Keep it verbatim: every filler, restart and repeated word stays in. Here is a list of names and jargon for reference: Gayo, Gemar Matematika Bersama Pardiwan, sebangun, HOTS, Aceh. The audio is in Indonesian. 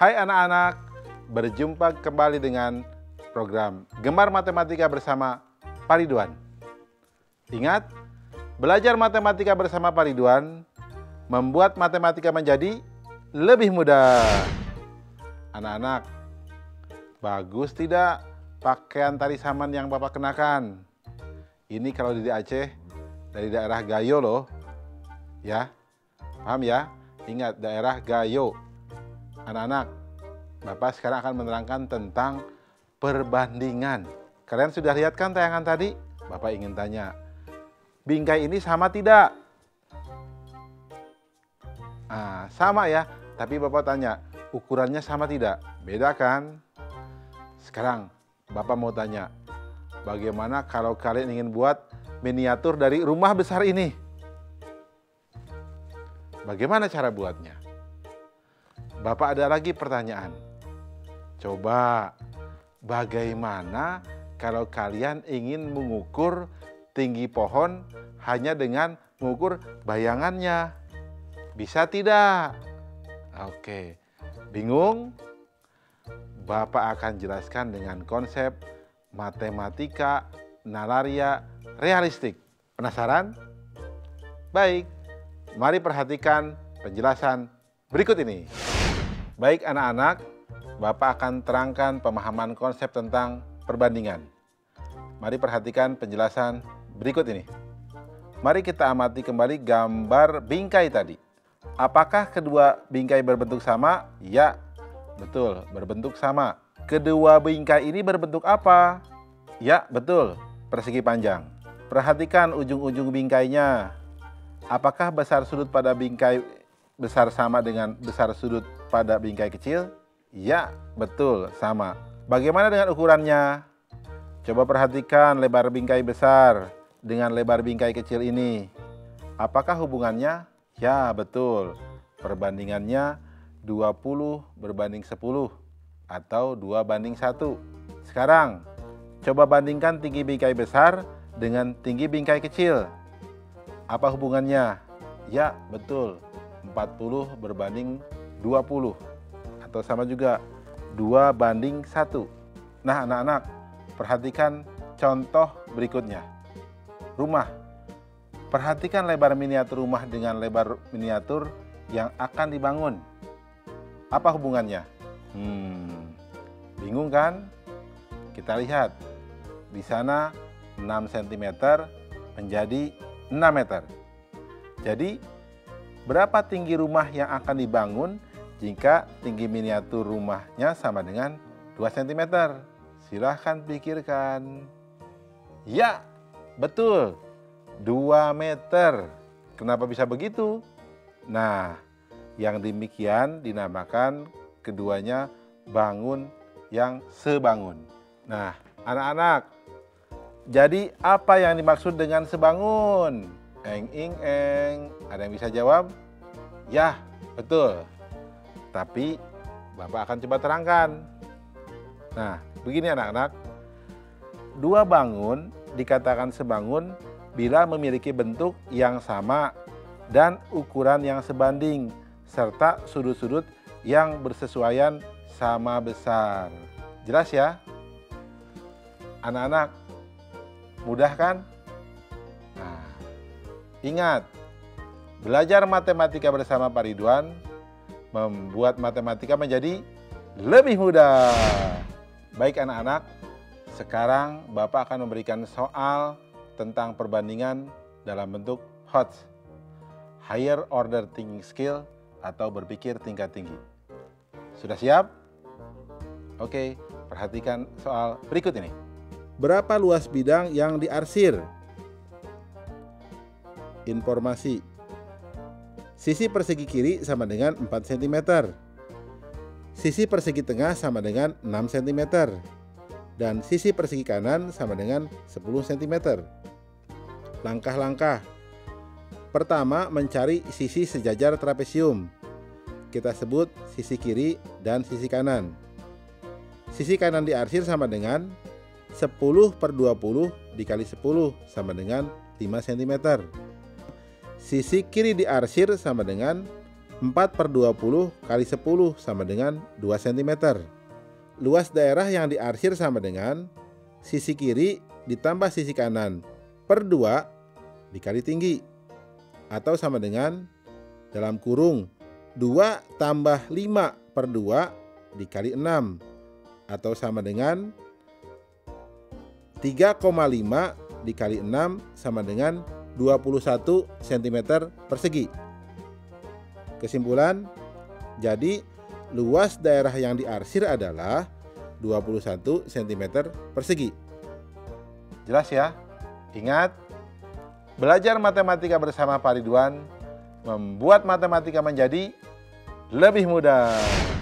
Hai anak-anak, berjumpa kembali dengan program Gemar Matematika Bersama Pardiwan. Ingat, belajar matematika bersama Pardiwan membuat matematika menjadi lebih mudah. Anak-anak, bagus tidak pakaian tari saman yang Bapak kenakan? Ini kalau di Aceh, dari daerah Gayo loh. Ya, paham ya? Ingat, daerah Gayo. Anak-anak, Bapak sekarang akan menerangkan tentang perbandingan. Kalian sudah lihat kan tayangan tadi? Bapak ingin tanya, bingkai ini sama tidak? Nah, sama ya, tapi Bapak tanya, ukurannya sama tidak? Beda kan? Sekarang Bapak mau tanya, bagaimana kalau kalian ingin buat miniatur dari rumah besar ini? Bagaimana cara buatnya? Bapak ada lagi pertanyaan. Coba, bagaimana kalau kalian ingin mengukur tinggi pohon hanya dengan mengukur bayangannya? Bisa tidak? Oke. Bingung? Bapak akan jelaskan dengan konsep matematika nalaria realistik. Penasaran? Baik, mari perhatikan penjelasan berikut ini. Baik anak-anak, Bapak akan terangkan pemahaman konsep tentang perbandingan. Mari perhatikan penjelasan berikut ini. Mari kita amati kembali gambar bingkai tadi. Apakah kedua bingkai berbentuk sama? Ya, betul, berbentuk sama. Kedua bingkai ini berbentuk apa? Ya, betul, persegi panjang. Perhatikan ujung-ujung bingkainya. Apakah besar sudut pada bingkai besar sama dengan besar sudut pada bingkai kecil? Ya, betul, sama. Bagaimana dengan ukurannya? Coba perhatikan lebar bingkai besar dengan lebar bingkai kecil ini. Apakah hubungannya? Ya, betul. Perbandingannya dua puluh berbanding sepuluh atau dua banding satu. Sekarang, coba bandingkan tinggi bingkai besar dengan tinggi bingkai kecil. Apa hubungannya? Ya, betul. empat puluh berbanding dua puluh atau sama juga dua banding satu. Nah, anak-anak, perhatikan contoh berikutnya. Rumah. Perhatikan lebar miniatur rumah dengan lebar miniatur yang akan dibangun. Apa hubungannya? Hmm, bingung kan? Kita lihat. Di sana enam sentimeter menjadi enam meter. Jadi, berapa tinggi rumah yang akan dibangun jika tinggi miniatur rumahnya sama dengan dua sentimeter? Silahkan pikirkan. Ya, betul. dua meter. Kenapa bisa begitu? Nah, yang demikian dinamakan keduanya bangun yang sebangun. Nah, anak-anak, jadi apa yang dimaksud dengan sebangun? Eng, ing, eng. Ada yang bisa jawab? Ya, betul. Tapi, Bapak akan coba terangkan. Nah, begini anak-anak. Dua bangun dikatakan sebangun bila memiliki bentuk yang sama dan ukuran yang sebanding, serta sudut-sudut yang bersesuaian sama besar. Jelas ya? Anak-anak, mudah kan? Nah, ingat, belajar matematika bersama Pardiwan membuat matematika menjadi lebih mudah. Baik anak-anak, sekarang Bapak akan memberikan soal tentang perbandingan dalam bentuk H O T S. Higher Order Thinking Skill atau berpikir tingkat tinggi. Sudah siap? Oke, perhatikan soal berikut ini. Berapa luas bidang yang diarsir? Informasi. Sisi persegi kiri sama dengan empat sentimeter. Sisi persegi tengah sama dengan enam sentimeter. Dan sisi persegi kanan sama dengan sepuluh sentimeter. Langkah-langkah. Pertama, mencari sisi sejajar trapesium. Kita sebut sisi kiri dan sisi kanan. Sisi kanan diarsir sama dengan sepuluh per dua puluh dikali sepuluh sama dengan lima sentimeter. Sisi kiri diarsir sama dengan empat per dua puluh kali sepuluh sama dengan dua sentimeter. Luas daerah yang diarsir sama dengan sisi kiri ditambah sisi kanan per dua dikali tinggi, atau sama dengan dalam kurung dua tambah lima per dua dikali enam, atau sama dengan tiga koma lima dikali enam sama dengan dua puluh satu sentimeter persegi. Kesimpulan, jadi luas daerah yang diarsir adalah dua puluh satu sentimeter persegi. Jelas ya? Ingat, belajar matematika bersama Pardiwan membuat matematika menjadi lebih mudah.